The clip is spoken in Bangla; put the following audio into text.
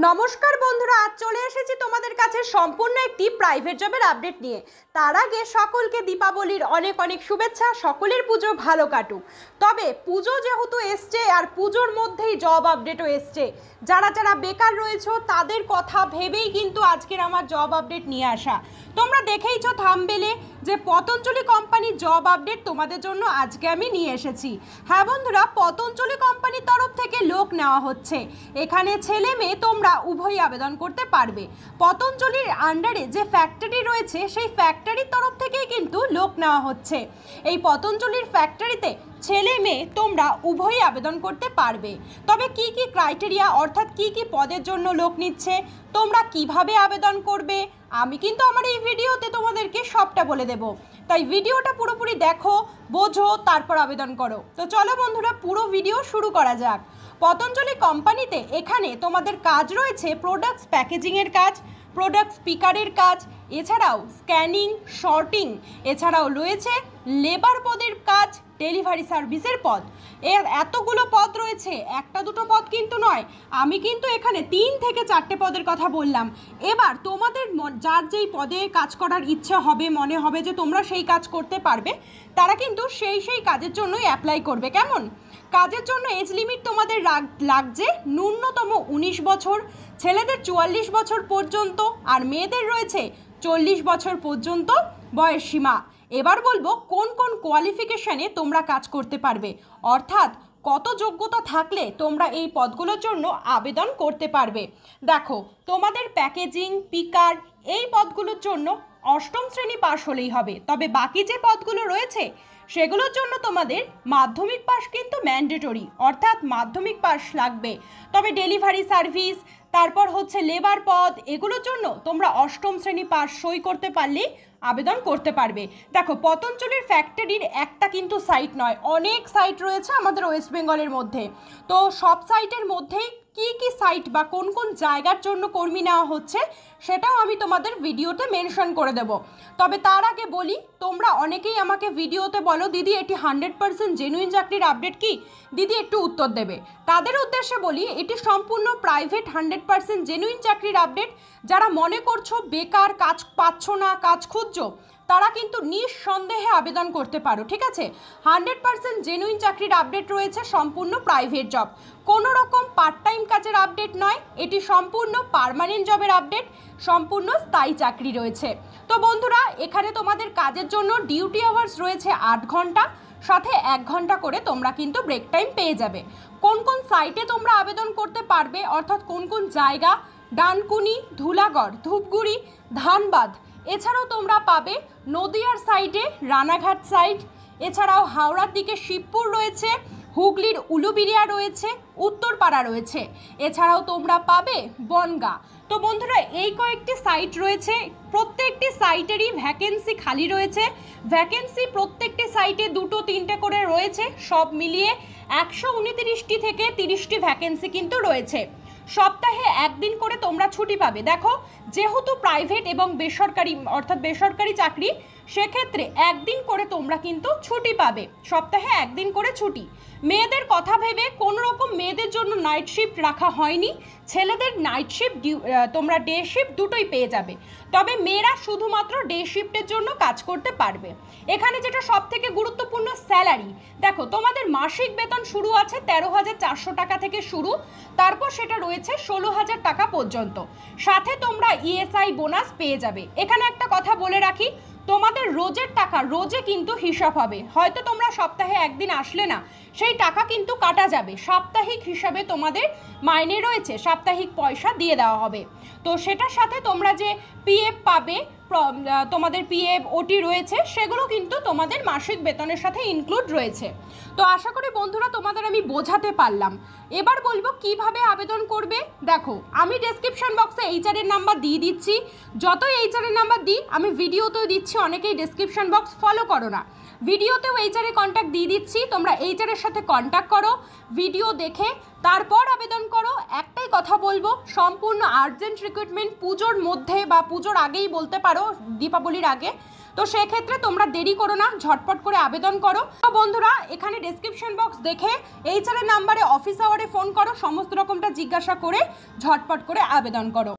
नमस्कार बंधुरा आज चले एसेছি তোমাদের কাছে সম্পূর্ণ একটি প্রাইভেট জবের আপডেট নিয়ে। তার আগে সকলকে দীপাবলির অনেক অনেক শুভেচ্ছা, সকলের পুজো ভালো কাটুক। তবে পুজো যেহেতু এসছে আর পুজোর মধ্যেই জব আপডেটও এসছে, যারা যারা বেকার রয়েছে তাদের কথা ভেবেই কিন্তু আজকের আমার জব আপডেট নিয়ে আসা। তোমরা দেখেইছো থাম্বনেইলে যে পতঞ্জলি কোম্পানি জব আপডেট তোমাদের জন্য আজকে আমি নিয়ে এসেছি। হ্যাঁ বন্ধুরা, পতঞ্জলি কোম্পানির তরফ থেকে লোক নেওয়া হচ্ছে, এখানে ছেলে মেয়ে তোমরা উভয় আবেদন করতে পারবে। পতঞ্জলির আন্ডারে যে ফ্যাক্টরি রয়েছে সেই ফ্যাক্টরির তরফ থেকেই কিন্তু লোক নেওয়া হচ্ছে। এই পতঞ্জলির ফ্যাক্টরিতে ছেলে মেয়ে তোমরা উভয়ই আবেদন করতে পারবে। তবে কি কি ক্রাইটেরিয়া অর্থাৎ কি কি পদের জন্য লোক নিচ্ছে, তোমরা কিভাবে আবেদন করবে, আমি কিন্তু আমার এই ভিডিওতে তোমাদেরকে সবটা বলে দেব। তাই ভিডিওটা পুরোপুরি দেখো, বোঝো, তারপর আবেদন করো। তো চলো বন্ধুরা, পুরো ভিডিও শুরু করা যাক। পতঞ্জলি কোম্পানিতে এখানে তোমাদের কাজ রয়েছে প্রোডাক্টস প্যাকেজিংয়ের কাজ, প্রোডাক্ট স্পিকারের কাজ, এছাড়াও স্ক্যানিং, শর্টিং, এছাড়াও রয়েছে লেবার পদের কাজ, ডেলিভারি সার্ভিসের পদ। এর এতগুলো পদ রয়েছে, একটা দুটো পদ কিন্তু নয়, আমি কিন্তু এখানে 3 থেকে 4টে পদের কথা বললাম। এবার তোমাদের যার যেই পদে কাজ করার ইচ্ছে হবে, মনে হবে যে তোমরা সেই কাজ করতে পারবে, তারা কিন্তু সেই কাজের জন্যই অ্যাপ্লাই করবে। কেমন কাজের জন্য এজ লিমিট তোমাদের লাগছে ন্যূনতম ১৯ বছর, ছেলেদের ৪৪ বছর পর্যন্ত আর মেয়েদের রয়েছে ৪০ বছর পর্যন্ত বয়স সীমা। এবার বলবো কোন কোন কোয়ালিফিকেশানে তোমরা কাজ করতে পারবে, অর্থাৎ কত যোগ্যতা থাকলে তোমরা এই পদগুলোর জন্য আবেদন করতে পারবে। দেখো, তোমাদের প্যাকেজিং, পিকার এই পদগুলোর জন্য ৮ম শ্রেণী পাশ হলেই হবে। তবে বাকি যে পদগুলো রয়েছে সেগুলোর জন্য তোমাদের মাধ্যমিক পাস কিন্তু ম্যান্ডেটরি, অর্থাৎ মাধ্যমিক পাস লাগবে। তবে ডেলিভারি সার্ভিস, তারপর হচ্ছে লেবার পদ, এগুলোর জন্য তোমরা ৮ম শ্রেণী পাস সই করতে পারলেই আবেদন করতে পারবে। দেখো, পতঞ্জলির ফ্যাক্টরির একটা কিন্তু সাইট নয়, অনেক সাইট রয়েছে আমাদের ওয়েস্ট বেঙ্গলের মধ্যে। তো সব সাইটের মধ্যেই কি কি সাইট বা কোন কোন জায়গার জন্য কর্মী নেওয়া হচ্ছে সেটাও আমি তোমাদের ভিডিওতে মেনশন করে দেব। তবে তার আগে বলি, তোমরা অনেকেই আমাকে ভিডিওতে বলো, দিদি এটি 100% জেনুইন চাকরির আপডেট কি, দিদি একটু উত্তর দেবে। তাদের উদ্দেশ্যে বলি, এটি সম্পূর্ণ প্রাইভেট 100% জেনুইন চাকরির আপডেট। যারা মনে করছো বেকার, কাজ পাচ্ছ না, কাজ খুঁজছো, তারা কিন্তু নিঃসন্দেহে আবেদন করতে পারো, ঠিক আছে। 100% জেনুইন চাকরির আপডেট রয়েছে, সম্পূর্ণ প্রাইভেট জব, কোনো রকম পার্ট টাইম কাজের আপডেট নয়, এটি সম্পূর্ণ পার্মানেন্ট জবের আপডেট, সম্পূর্ণ স্থায়ী চাকরি রয়েছে। তো বন্ধুরা, এখানে তোমাদের কাজের জন্য ডিউটি আওয়ার্স রয়েছে 8 ঘন্টা, সাথে 1 ঘন্টা করে তোমরা কিন্তু ব্রেক টাইম পেয়ে যাবে। কোন কোন সাইটে তোমরা আবেদন করতে পারবে, অর্থাৎ কোন কোন জায়গা, ডানকুনি, ধুলাগড়, ধূপগুড়ি, ধানবাদ, এছাড়াও তোমরা পাবে নদিয়ার সাইডে রানাঘাট সাইড, এছাড়াও হাওড়ার দিকে শিবপুর রয়েছে, হুগলির উলুবেড়িয়া রয়েছে, উত্তরপাড়া রয়েছে, এছাড়াও তোমরা পাবে বনগা। তো বন্ধুরা, এই কয়েকটি সাইট রয়েছে, প্রত্যেকটি সাইটেরই ভ্যাকেন্সি খালি রয়েছে। ভ্যাকেন্সি প্রত্যেকটি সাইটে 2-3টে করে রয়েছে, সব মিলিয়ে 129টি থেকে 30টি ভ্যাকেন্সি কিন্তু রয়েছে। সপ্তাহে 1 দিন করে তোমরা ছুটি পাবে। দেখো, যেহেতু প্রাইভেট এবং বেসরকারি, অর্থাৎ বেসরকারি চাকরি, সেক্ষেত্রে 1 দিন করে তোমরা কিন্তু ছুটি পাবে, সপ্তাহে 1 দিন করে ছুটি। মেয়েদের কথা ভেবে কোনো রকম মেয়েদের জন্য নাইট শিফট রাখা হয়নি, ছেলেদের নাইট শিফট, তোমরা ডে শিফট দুটোই পেয়ে যাবে। তবে মেয়েরা শুধুমাত্র ডে শিফটের জন্য কাজ করতে পারবে। এখানে যেটা সবথেকে গুরুত্বপূর্ণ, স্যালারি। দেখো, তোমাদের মাসিক বেতন শুরু আছে 13,400 টাকা থেকে শুরু, তারপর সেটা রয়েছে 16,000 টাকা পর্যন্ত, সাথে তোমরা ইএসআই বোনাস পেয়ে যাবে। এখানে একটা কথা বলে রাখি, তোমাদের রোজের টাকা রোজে কিন্তু হিসাব হবে, হয়তো তোমরা সপ্তাহে 1 দিন আসলে না, সেই টাকা কিন্তু কাটা যাবে, সাপ্তাহিক হিসাবে তোমাদের মাইনে রয়েছে, সাপ্তাহিক পয়সা দিয়ে দেওয়া হবে। তো সেটার সাথে তোমরা যে পিএফ পাবে, তোমাদের পিএফ, ওটি রয়েছে, সেগুলো কিন্তু তোমাদের মাসিক বেতনের সাথে ইনক্লুড রয়েছে। তো আশা করি বন্ধুরা তোমাদের আমি বোঝাতে পারলাম। এবার বলবো কিভাবে আবেদন করবে। দেখো, আমি ডেসক্রিপশন বক্সে এইচআরের নাম্বার দিয়ে দিচ্ছি, যতই এইচআরের নাম্বার দিই, আমি ভিডিওতেও দিচ্ছি, অনেকেই ডেসক্রিপশন বক্স ফলো করো না, ভিডিওতেও এইচআরের কন্ট্যাক্ট দিয়ে দিচ্ছি, তোমরা এইচআরের সাথে কন্ট্যাক্ট করো, ভিডিও দেখে তারপর আবেদন করো। একটাই কথা বলবো, সম্পূর্ণ আর্জেন্ট রিক্রুটমেন্ট, পুজোর মধ্যে বা পুজোর আগেই বলতে পারো, দীপাবলির আগে। तो से क्षेत्र में तुम्हारा देरी करो ना, झटपट कर आवेदन करो। तो बंधुरा एखाने डेस्क्रिप्शन बक्स देखे एचआर नम्बरे अफिस आवारे फोन करो, समस्त रकमटा जिज्ञासा कर झटपट कर आवेदन करो।